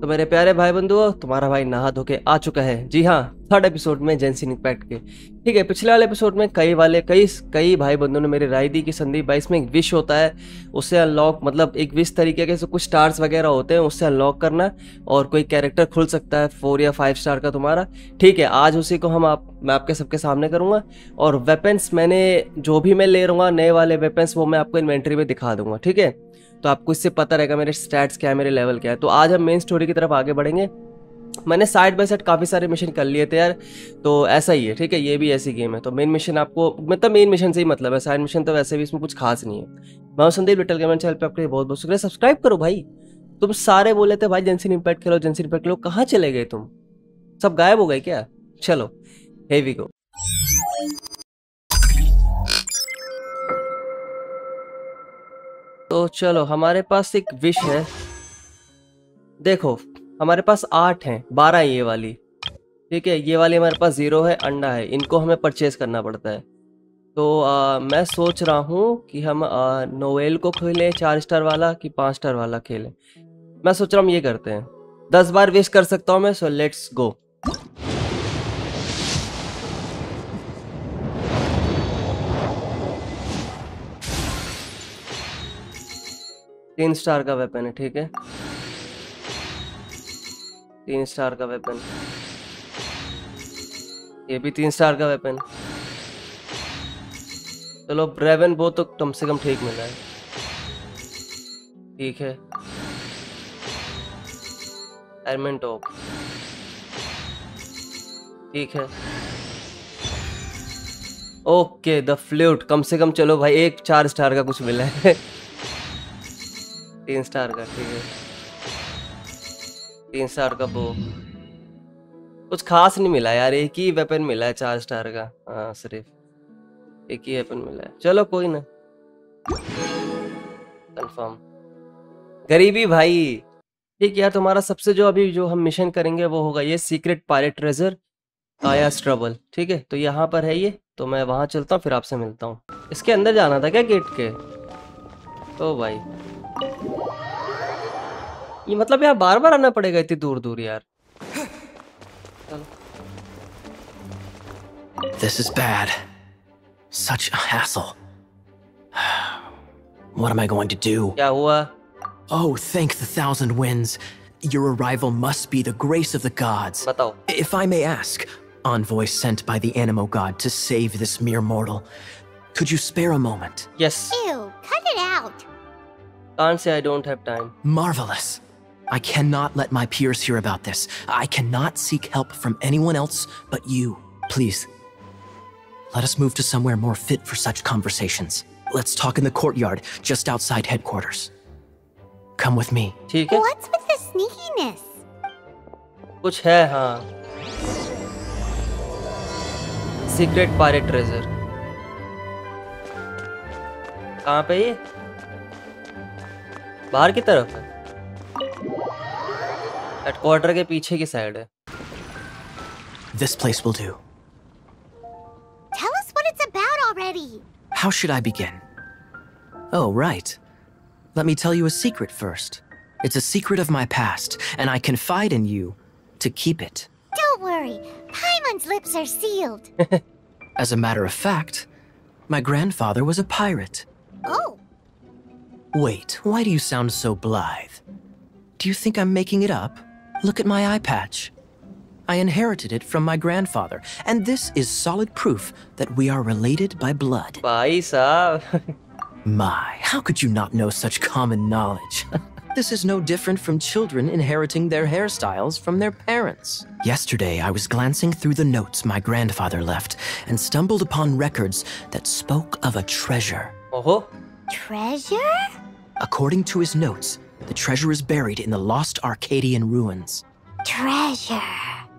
तो मेरे प्यारे भाई बंधुओं, तुम्हारा भाई नहा धो के आ चुका है। जी हाँ, थर्ड एपिसोड में जेंसिन इम्पैक्ट के। ठीक है, पिछले वाले एपिसोड में कई भाई बंधुओं ने मेरी राय दी कि संदीप भाई इसमें एक विश होता है, उससे अनलॉक, मतलब एक विश तरीके के कुछ स्टार्स वगैरह होते हैं, उससे अनलॉक करना और कोई कैरेक्टर खुल सकता है 4 या 5 स्टार का तुम्हारा। ठीक है, आज उसी को मैं आपके सबके सामने करूँगा। और वेपन्स मैं ले लूँगा, नए वाले वेपन्स वो मैं आपको इन्वेंट्री में दिखा दूँगा। ठीक है, तो आपको इससे पता रहेगा मेरे स्टैट्स क्या है, मेरे लेवल क्या है। तो आज हम मेन स्टोरी की तरफ आगे बढ़ेंगे। मैंने साइड बाय साइड काफ़ी सारे मिशन कर लिए थे यार, तो ऐसा ही है। ठीक है, ये भी ऐसी गेम है, तो मेन मिशन आपको, मतलब मेन मिशन से ही मतलब है, साइड मिशन तो वैसे भी इसमें कुछ खास नहीं है। मैं हूं संदीप, लिटिल गेमर चैनल पे आपके बहुत बहुत शुक्रिया। सब्सक्राइब करो भाई, तुम सारे बोले थे भाई जेंसिन इम्पैक्ट खेलो, जेंसिन इम्पैक्ट खेलो, कहाँ चले गए तुम? सब गायब हो गए क्या? चलो हे वी गो। तो चलो, हमारे पास एक विश है। देखो, हमारे पास 8 हैं, 12 ये वाली। ठीक है, ये वाली हमारे पास 0 है, अंडा है, इनको हमें परचेज करना पड़ता है। तो मैं सोच रहा हूँ कि हम नोएल को खेलें 4 स्टार वाला कि 5 स्टार वाला खेलें। मैं सोच रहा हूँ ये करते हैं। 10 बार विश कर सकता हूँ मैं, सो लेट्स गो। तीन स्टार का वेपन है। ठीक है, 3 स्टार का वेपन, ये भी 3 स्टार का वेपन। चलो ब्रेवन वो तो कम से कम ठीक मिला है। ठीक है, एरमेंटोप, ठीक है, ओके। द फ्लूट कम से कम, चलो भाई एक 4 स्टार का कुछ मिला है, 3 स्टार का। ठीक है, 3 स्टार का बो, कुछ खास नहीं मिला यार, एक ही वेपन मिला है 4 स्टार का। हाँ, सिर्फ एक ही वेपन मिला है। चलो कोई ना, कंफर्म। गरीबी भाई। ठीक है यार, तुम्हारा सबसे जो अभी जो हम मिशन करेंगे वो होगा ये सीक्रेट पायरेट ट्रेजर काया स्ट्रबल। ठीक है, तो यहाँ पर है ये, तो मैं वहाँ चलता हूँ, फिर आपसे मिलता हूँ। इसके अंदर जाना था क्या, गेट के? तो भाई ये मतलब यार बार बार आना पड़ेगा इतनी दूर दूर यार। This is bad. Such a hassle. What am I going to do? क्या हुआ? Oh, thank the thousand winds. Your arrival must be the grace of the gods. बताओ. If I may ask, envoy sent by the animo god to save this mere mortal. Could you spare a moment? Yes. Ew, cut it out. Can't say I don't have time. Marvelous. I cannot let my peers hear about this. I cannot seek help from anyone else but you. Please, let us move to somewhere more fit for such conversations. Let's talk in the courtyard, just outside headquarters. Come with me. What's with the sneakiness? Kuch hai, haan. Secret pirate treasure. Kahan pe ye? बाहर की तरफ है, headquarter के पीछे की side है। This place will do. Tell us what it's about already. How should I begin? Oh, right. Let me tell you a secret first. It's a secret of my past, and I confide in you to keep it. Don't worry. Paimon's lips are sealed. As a matter of fact, my grandfather was a pirate. Oh. Wait, why do you sound so blithe? Do you think I'm making it up? Look at my eye patch. I inherited it from my grandfather, and this is solid proof that we are related by blood. Bhai saab. My, how could you not know such common knowledge? This is no different from children inheriting their hairstyles from their parents. Yesterday, I was glancing through the notes my grandfather left and stumbled upon records that spoke of a treasure. Oh-ho. Treasure? According to his notes, the treasure is buried in the lost Arcadian ruins. Treasure.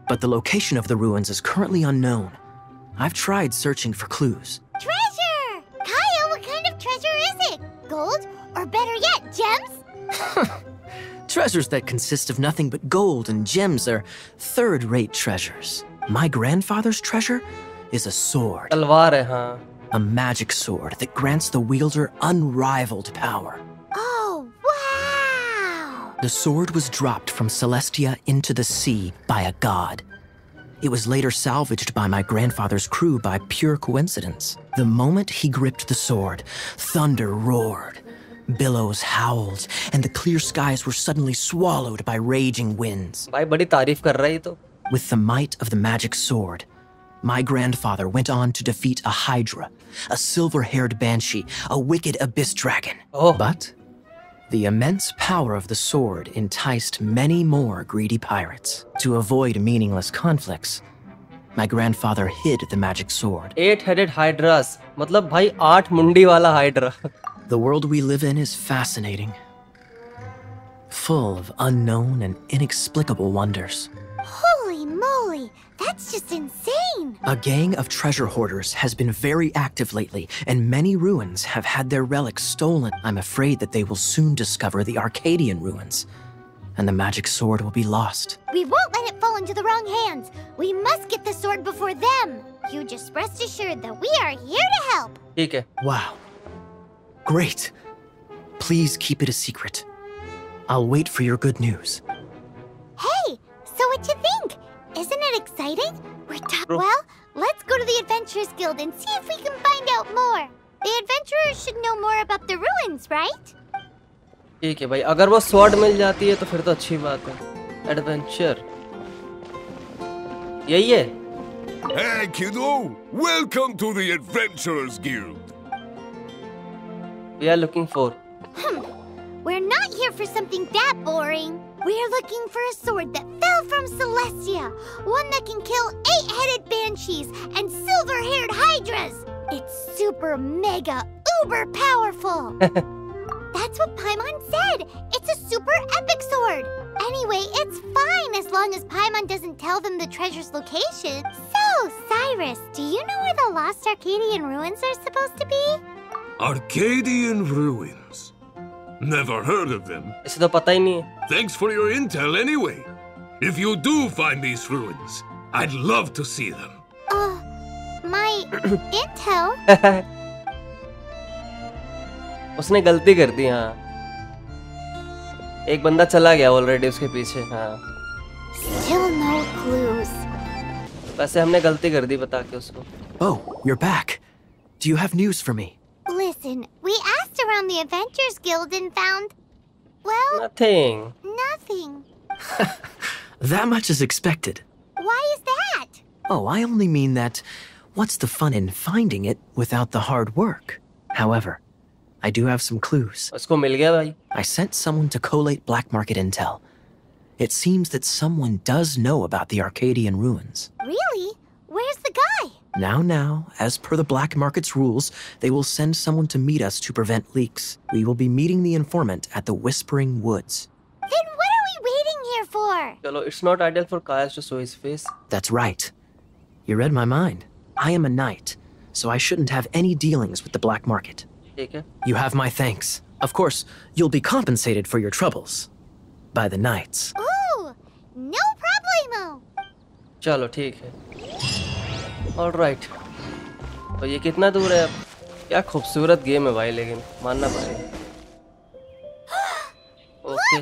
But the location of the ruins is currently unknown. I've tried searching for clues. Treasure! Kaeya, what kind of treasure is it? Gold? Or better yet, gems? Treasures that consist of nothing but gold and gems are third-rate treasures. My grandfather's treasure is a sword. Talwar hai, haan. A magic sword that grants the wielder unrivaled power. Oh, wow! The sword was dropped from Celestia into the sea by a god. It was later salvaged by my grandfather's crew by pure coincidence. The moment he gripped the sword, thunder roared, billows howled, and the clear skies were suddenly swallowed by raging winds. With the might of the magic sword, my grandfather went on to defeat a hydra, a silver-haired banshee, a wicked abyss dragon. Oh. But the immense power of the sword enticed many more greedy pirates. To avoid meaningless conflicts, my grandfather hid the magic sword. Eight-headed hydras. मतलब भाई आठ मुंडी वाला hydra. The world we live in is fascinating, full of unknown and inexplicable wonders. Holy moly, that's just insane! A gang of treasure hoarders has been very active lately, and many ruins have had their relics stolen. I'm afraid that they will soon discover the Arcadian ruins, and the magic sword will be lost. We won't let it fall into the wrong hands. We must get the sword before them. You just rest assured that we are here to help. Okay. Wow. Great. Please keep it a secret. I'll wait for your good news. Hey, so what you think? Isn't it exciting? Well, let's go to the Adventurers Guild and see if we can find out more. The adventurers should know more about the ruins, right? ठीक है भाई, अगर वो sword मिल जाती है तो फिर तो अच्छी बात है. Adventure. यही है. Hey kiddo, welcome to the Adventurers Guild. We are looking for... We're not here for something that boring. We're looking for a sword that fell from Celestia. One that can kill eight-headed banshees and silver-haired hydras. It's super, mega, uber powerful. That's what Paimon said. It's a super epic sword. Anyway, it's fine as long as Paimon doesn't tell them the treasure's location. So, Cyrus, do you know where the lost Arcadian ruins are supposed to be? Arcadian ruins. Never heard of them. Thanks for your intel anyway. If you do find these ruins, I'd love to see them. My intel? उसने गलती कर दी. हाँ, एक बंदा चला गया already उसके पीछे. हाँ, still no clues. वैसे हमने गलती कर दी बता के उसको. Oh, you're back. Do you have news for me? Listen, we asked around the Adventurers Guild and found, well, nothing. Nothing. That much is expected. Why is that? Oh, I only mean that what's the fun in finding it without the hard work? However, I do have some clues. Usko mil gaya bhai. I sent someone to collate black market intel. It seems that someone does know about the Arcadian ruins. Really? Where's the guy? Now, as per the black market's rules, they will send someone to meet us to prevent leaks. We will be meeting the informant at the Whispering Woods. Then what are we waiting here for? It's not ideal for Kaeya to show his face. That's right. You read my mind. I am a knight, so I shouldn't have any dealings with the black market. Okay. You have my thanks. Of course, you'll be compensated for your troubles by the knights. Ooh, no problemo. Chalo, theek hai. Alright. तो ये कितना दूर है? क्या खूबसूरत game है भाई, लेकिन मानना पड़ेगा. ओके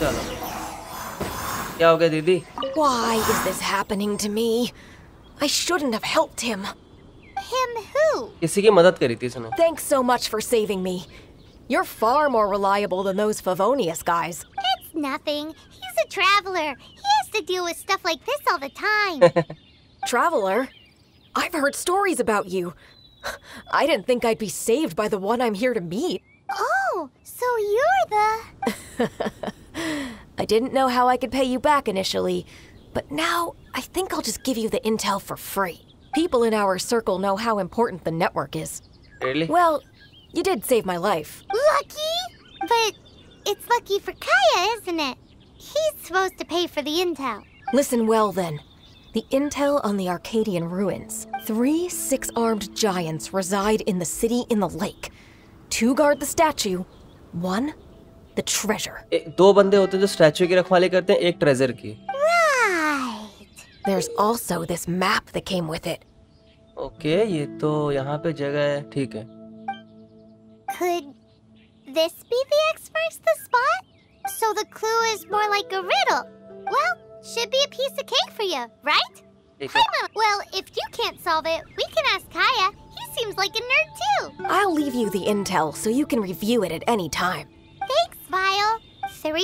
चलो. क्या हो गया दीदी? Why is this happening to me? I shouldn't have helped him. Him who? किसी की मदद करी थी उसने. Thanks so much for saving me. You're far more reliable than those Favonius guys. It's nothing. He's a traveler. He has to deal with stuff like this all the time. Traveler? I've heard stories about you. I didn't think I'd be saved by the one I'm here to meet. Oh, so you're the... I didn't know how I could pay you back initially, but now I think I'll just give you the intel for free. People in our circle know how important the network is. Really? Well, you did save my life. Lucky? But it's lucky for Kaeya, isn't it? He's supposed to pay for the intel. Listen well, then. The intel on the Arcadian ruins. 3 six-armed giants reside in the city in the lake. 2 guard the statue, 1 the treasure. दो बंदे होते हैं जो statue की रखवाली करते हैं, एक ट्रेजर की. Right. There's also this map that came with it. Okay, ये तो यहाँ पे जगह है, ठीक है. Could this be the X marks the spot? So the clue is more like a riddle. Well, should be a piece of cake for you, right? Paimon. Well, if you can't solve it, we can ask Kaeya. He seems like a nerd too. I'll leave you the intel so you can review it at any time. Thanks, Vile. 3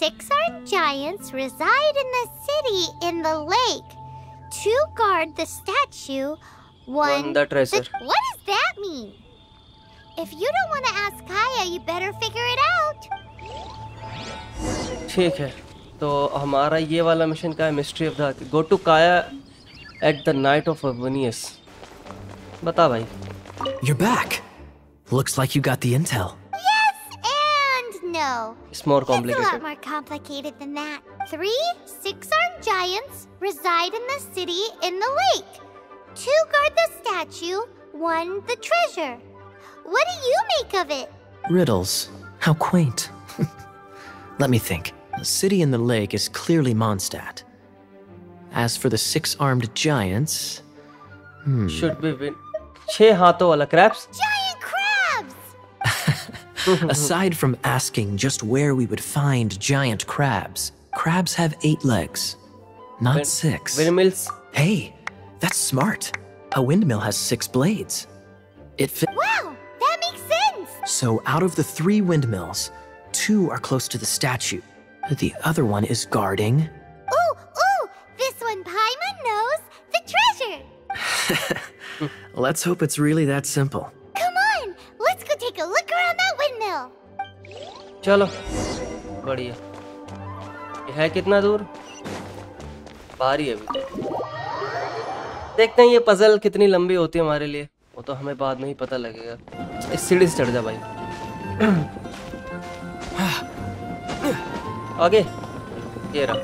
6-armed giants reside in the city in the lake. 2 guard the statue, 1 the treasure. What does that mean? If you don't want to ask Kaeya, you better figure it out. ठीक है, तो हमारा ये वाला mission का mystery of the go to Kaeya at the night of Favonius. बता भाई. You're back. Looks like you got the intel. Yes and no. It's more complicated. It's a lot more complicated than that. 3 6-armed giants reside in the city in the lake. 2 guard the statue, 1 the treasure. What do you make of it? Riddles. How quaint. Let me think. The city in the lake is clearly Mondstadt. As for the 6-armed giants... Should be win. 6 haathon wala crabs? Giant crabs! Aside from asking just where we would find giant crabs, crabs have 8 legs, not 6. Windmills? Hey, that's smart. A windmill has 6 blades. It fits... Wow! That makes sense! So out of the 3 windmills, 2 are close to the statue. The other one is guarding... Ooh! This one Paimon knows! The treasure! Let's hope it's really that simple. Come on! Let's go take a look around that windmill! Chalo. Badhiya. Ye hai kitna dur? Bahari abhi. देखते हैं ये puzzle कितनी लंबी होती है हमारे लिए. वो तो हमें बाद में ही पता लगेगा. इस सीढ़ी से चढ़ जा भाई. आगे ये रहा.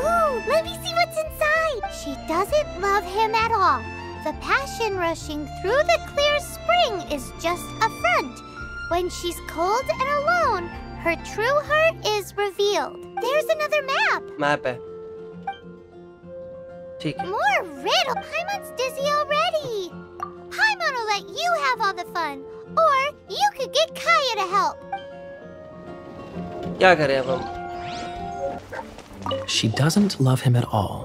Ooh, let me see what's inside. She doesn't love him at all. The passion rushing through the clear spring is just a front. When she's cold and alone, her true heart is revealed. There's another map. Map है. More riddle. Paimon's dizzy already. Paimon will let you have all the fun, or you could get Kaeya to help. क्या करें अब हम? She doesn't love him at all.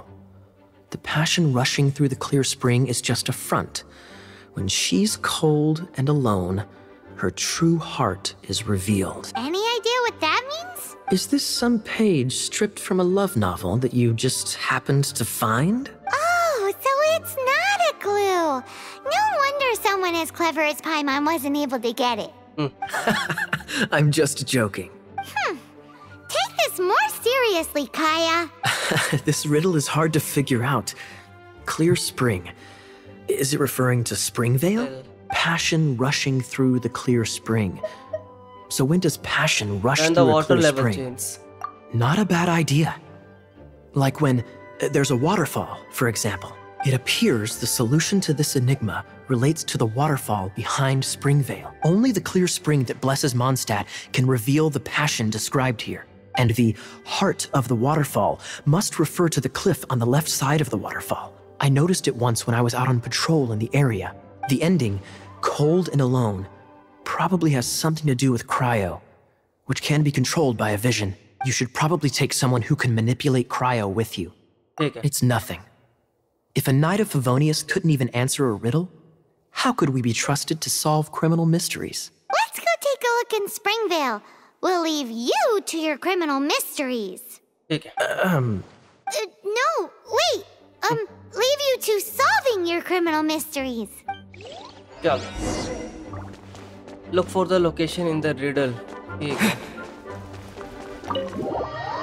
The passion rushing through the clear spring is just a front. When she's cold and alone, her true heart is revealed. Any idea what that means? Is this some page stripped from a love novel that you just happened to find? Oh, so it's not a clue. No wonder someone as clever as Paimon wasn't able to get it. I'm just joking. Take this more seriously, Kaeya. This riddle is hard to figure out. Clear spring. Is it referring to Springvale? Passion rushing through the clear spring. So when does passion rush through a clear spring? Changes. Not a bad idea. Like when there's a waterfall, for example. It appears the solution to this enigma relates to the waterfall behind Springvale. Only the clear spring that blesses Mondstadt can reveal the passion described here. And the heart of the waterfall must refer to the cliff on the left side of the waterfall. I noticed it once when I was out on patrol in the area. The ending, cold and alone, probably has something to do with cryo, which can be controlled by a vision. You should probably take someone who can manipulate cryo with you. Okay. It's nothing. If a knight of Favonius couldn't even answer a riddle, how could we be trusted to solve criminal mysteries? Let's go take a look in Springvale. We'll leave you to your criminal mysteries. Okay. No, wait. Leave you to solving your criminal mysteries. Look for the location in the riddle.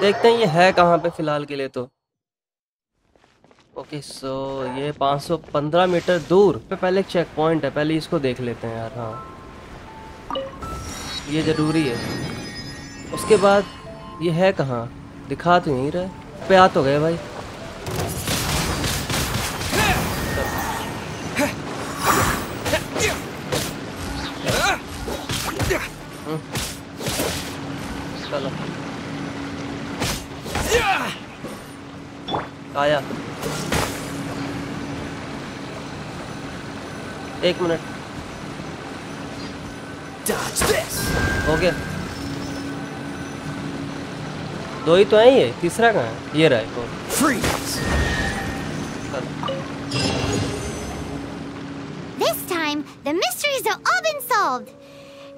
देखते हैं ये है कहाँ पे फिलहाल के लिए तो. ओके सो ये 515 मीटर दूर पे पहले एक चेक पॉइंट है. पहले इसको देख लेते हैं यार. हाँ ये ज़रूरी है. उसके बाद ये है कहाँ? दिखा तो नहीं रहा पे. आ तो गए भाई. चलो आया. एक मिनट Dodge this. हो गया, दो ही तो है, ये तीसरा कहाँ है? ये रहा है। This time the mysteries have all been solved.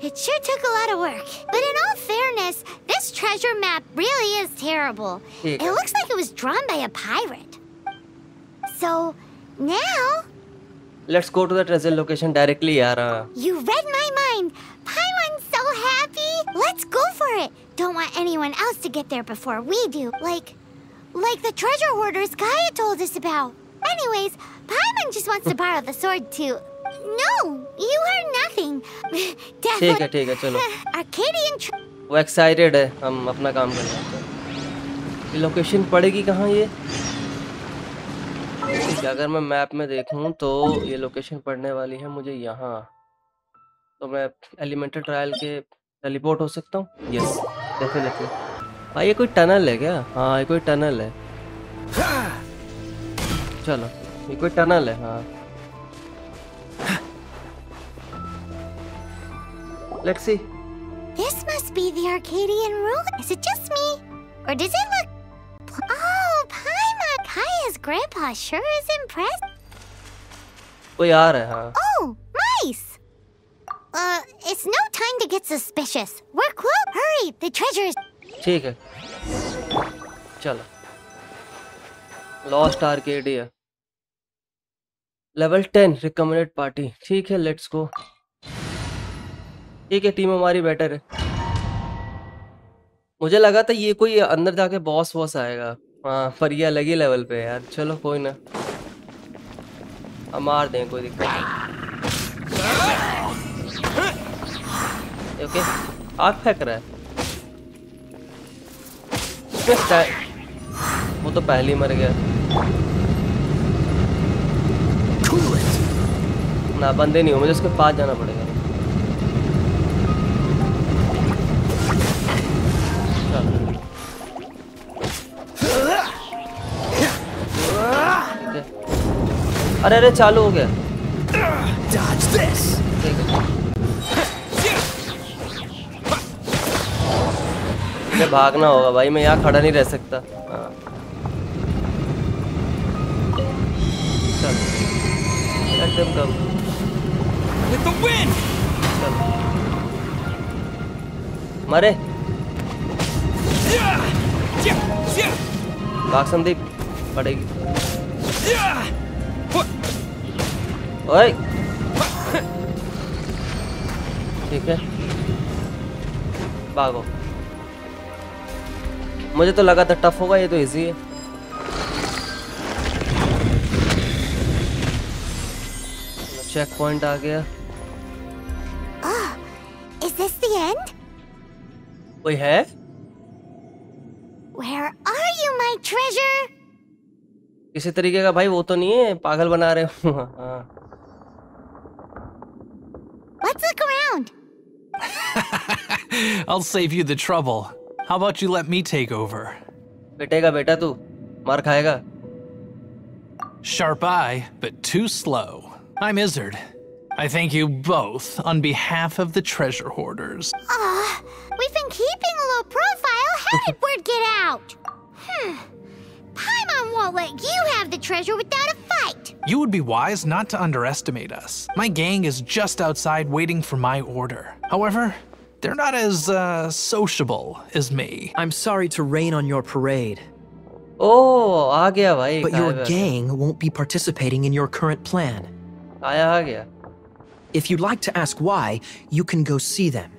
It sure took a lot of work, but in all fairness, this treasure map really is terrible. It looks like it was drawn by a pirate. So now let's go to the treasure location directly, yaar. You read my mind. Paimon's so happy. Let's go for it. Don't want anyone else to get there before we do. Like the treasure hoarders Kaeya told us about. Anyways, Paimon just wants to borrow the sword too. No, you heard nothing. ठीक है ठीक है, चलो. Arcadian. वो excited है, हम अपना काम करना चाहते हैं. Location पड़ेगी कहाँ ये? अगर मैं मैप में देखूं तो ये लोकेशन पड़ने वाली है मुझे यहाँ. तो मैं एलिमेंटल ट्रायल के टेलीपोर्ट हो सकता हूँ. Yes definitely. भाई ये कोई टनल है क्या? हाँ ये कोई टनल है. चलो ये कोई टनल है. हाँ let's see. This must be the Arcadian rule. Is it just me or does it look? Oh Paimon, Kaeya's grandpa sure is impressed. वो यार है. हाँ. Oh, mice. It's no time to get suspicious. We're close. Hurry, the treasure is. ठीक है. चलो. Lost Arcadia. Level 10 recommended party. ठीक है, let's go. ठीक है, टीम हमारी बेटर है. मुझे लगा था ये कोई अंदर जाके बॉस वॉस आएगा. हाँ पर ये अलग ही लेवल पे यार. चलो कोई ना, हम मार दें, कोई दिक्कत नहीं. ओके आग फेंक रहा है. वो तो पहले ही मर गया ना. बंदे नहीं हो, मुझे उसके पास जाना पड़ेगा. अरे अरे चालू हो गया. मुझे भागना होगा भाई, मैं यहाँ खड़ा नहीं रह सकता. चल एकदम कम. मरे भाग संदीप पड़ेगी. ओए ठीक है भागो. मुझे तो लगा था टफ होगा, ये तो इजी है. चेक पॉइंट आ गया. Is this the end? कोई है? Where are you, my treasure? किसी तरीके का भाई वो तो नहीं है, पागल बना रहे हो. Let's look around. I'll save you the trouble. How about you let me take over? पिटेगा बेटा तू, मार खाएगा. Sharp eye, but too slow. I'm Izzard. I thank you both on behalf of the treasure hoarders. We've been keeping a low profile. How did word get out? Paimon won't let you have the treasure without a fight. You would be wise not to underestimate us. My gang is just outside waiting for my order. However, they're not as sociable as me. I'm sorry to rain on your parade. Oh, aa gaya bhai. But your gang won't be participating in your current plan. Aa gaya. If you'd like to ask why, you can go see them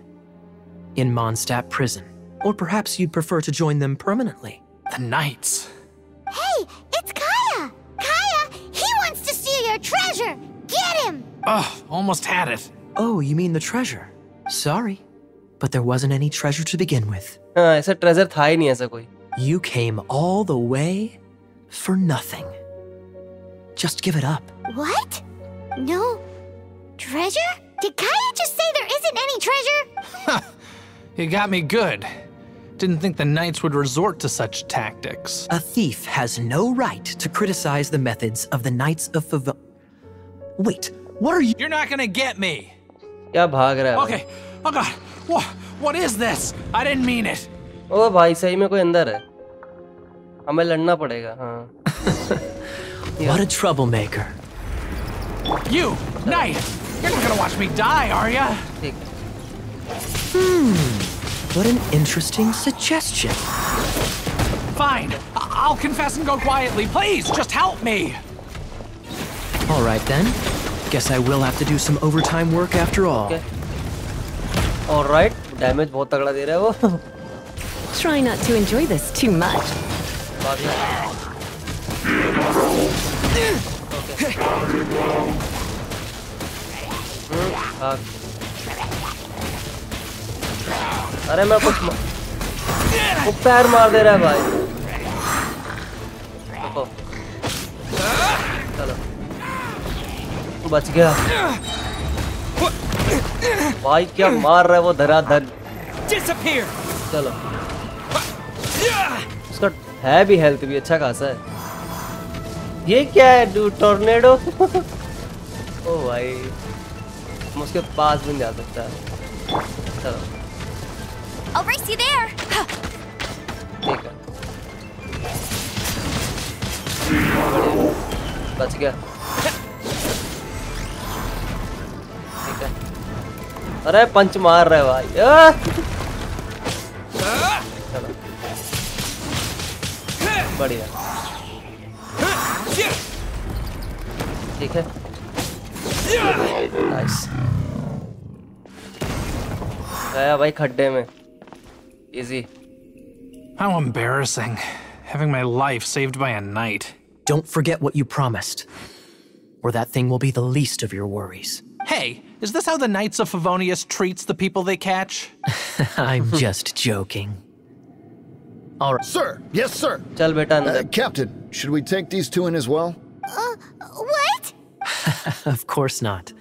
in Mondstadt prison. Or perhaps you'd prefer to join them permanently. The Knights. Hey, it's Kaeya! Kaeya, he wants to steal your treasure! Get him! Oh, almost had it. Oh, you mean the treasure? Sorry, but there wasn't any treasure to begin with. ऐसा treasure था ही नहीं ऐसा कोई. You came all the way for nothing. Just give it up. What? No treasure? Did Kaeya just say there isn't any treasure? You got me good. Didn't think the Knights would resort to such tactics. A thief has no right to criticize the methods of the Knights of Favonius. Wait, what are you? You're not gonna get me. क्या भाग रहा है? Okay, Oh God, what is this? I didn't mean it. ओ भाई सही में कोई अंदर है, हमें लड़ना पड़ेगा। हाँ। What a troublemaker. You, knight. You're not gonna watch me die, are ya? What an interesting suggestion. Fine. I'll confess and go quietly. Please, just help me. All right then. Guess I will have to do some overtime work after all. Okay. All right. Damage बहुत तगड़ा दे रहा है वो. Try not to enjoy this too much. अरे मैं कुछ वो पैर मार दे रहा है भाई। देखो, चलो, तू बच गया। भाई क्या मार रहा है वो धराधर। चलो, उसका है भी हेल्थ भी अच्छा खासा है। ये क्या है डू टॉर्नेडो? ओ भाई हम उसके पास भी नहीं जा सकता। चलो I'll race you there. ठीक है। बच गया। ठीक है। अरे पंच मार रहा है भाई। चलो। बढ़िया। ठीक है। नाइस। गया भाई खड्डे में। Easy. How embarrassing. Having my life saved by a knight. Don't forget what you promised. Or that thing will be the least of your worries. Hey, is this how the Knights of Favonius treats the people they catch? I'm just joking. All right. Sir, yes sir. Tell Captain, should we take these two in as well? What? Of course not.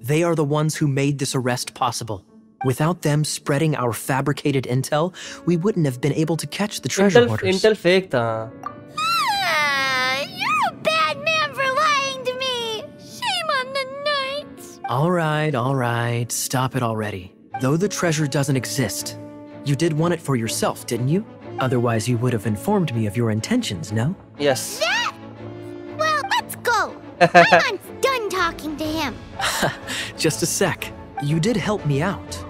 They are the ones who made this arrest possible. Without them spreading our fabricated intel, we wouldn't have been able to catch the treasure hoarders. Intel fake था. You're a bad man for lying to me. Shame on the knights. All right, stop it already. Though the treasure doesn't exist, you did want it for yourself, didn't you? Otherwise, you would have informed me of your intentions, no? Yes. That? Well, let's go. Paimon's done talking to him. Just a sec. You did help me out.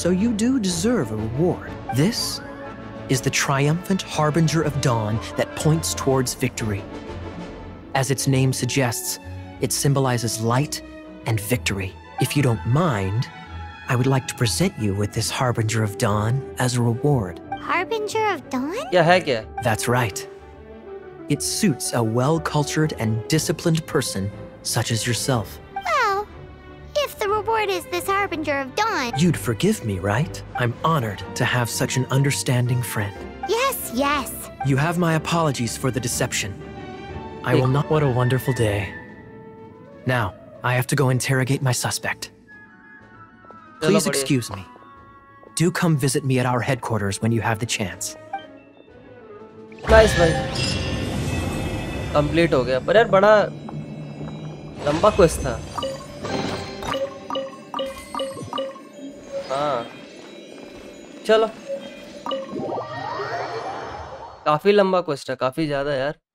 So you do deserve a reward. This is the triumphant Harbinger of Dawn that points towards victory. As its name suggests, it symbolizes light and victory. If you don't mind, I would like to present you with this Harbinger of Dawn as a reward. Harbinger of Dawn? Yeah, heck yeah. That's right. It suits a well-cultured and disciplined person such as yourself. The reward is this Harbinger of Dawn. You'd forgive me, right? I'm honored to have such an understanding friend. Yes, yes. You have my apologies for the deception. I will not. What a wonderful day. Now, I have to go interrogate my suspect. Please excuse me. Do come visit me at our headquarters when you have the chance. Nice, bhai. Complete ho gaya. Par yaar bada lamba quest tha. हाँ चलो काफी लंबा question है, काफी ज्यादा यार।